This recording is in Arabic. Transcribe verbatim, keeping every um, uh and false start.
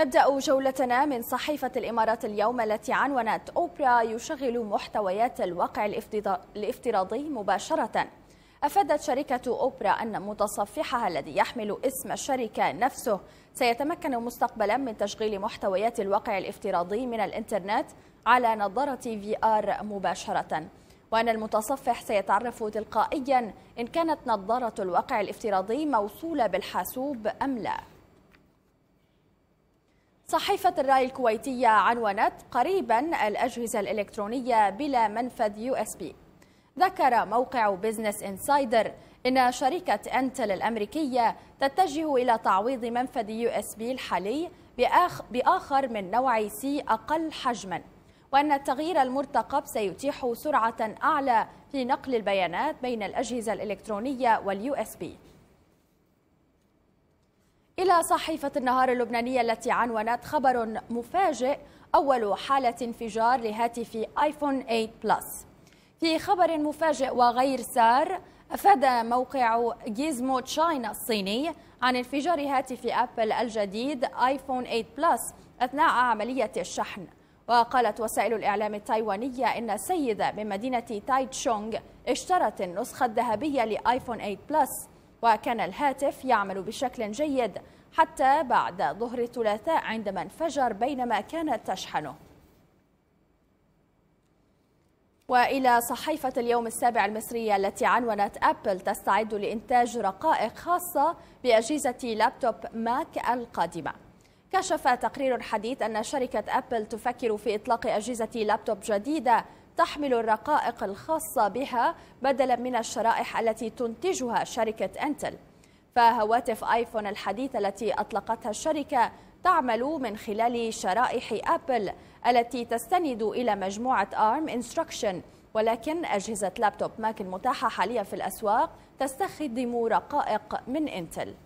نبدأ جولتنا من صحيفة الإمارات اليوم التي عنونت أوبرا يشغل محتويات الواقع الافتراضي مباشرة. أفادت شركة أوبرا أن متصفحها الذي يحمل اسم الشركة نفسه سيتمكن مستقبلا من تشغيل محتويات الواقع الافتراضي من الإنترنت على نظارة في آر مباشرة، وأن المتصفح سيتعرف تلقائيا إن كانت نظارة الواقع الافتراضي موصولة بالحاسوب أم لا. صحيفة الرأي الكويتية عنونت قريبا الأجهزة الإلكترونية بلا منفذ يو إس بي. ذكر موقع بيزنس إنسايدر إن شركة أنتل الأمريكية تتجه إلى تعويض منفذ يو إس بي الحالي بآخر من نوع سي أقل حجما، وأن التغيير المرتقب سيتيح سرعة أعلى في نقل البيانات بين الأجهزة الإلكترونية واليو إس بي. إلى صحيفة النهار اللبنانية التي عنونت خبر مفاجئ، أول حالة انفجار لهاتف آيفون ثمانية بلس. في خبر مفاجئ وغير سار، أفاد موقع جيزمو تشاين الصيني عن انفجار هاتف أبل الجديد آيفون ثمانية بلس أثناء عملية الشحن. وقالت وسائل الإعلام التايوانية إن سيدة من مدينة تايتشونغ اشترت النسخة الذهبية لآيفون ثمانية بلس، وكان الهاتف يعمل بشكل جيد حتى بعد ظهر الثلاثاء عندما انفجر بينما كانت تشحنه. وإلى صحيفة اليوم السابع المصرية التي عنونت أبل تستعد لإنتاج رقائق خاصة بأجهزة لابتوب ماك القادمة. كشف تقرير حديث أن شركة أبل تفكر في إطلاق أجهزة لابتوب جديدة تحمل الرقائق الخاصة بها بدلا من الشرائح التي تنتجها شركة أنتل. فهواتف آيفون الحديثة التي أطلقتها الشركة تعمل من خلال شرائح أبل التي تستند إلى مجموعة آرم Instruction، ولكن أجهزة لابتوب ماك المتاحة حاليا في الأسواق تستخدم رقائق من إنتل.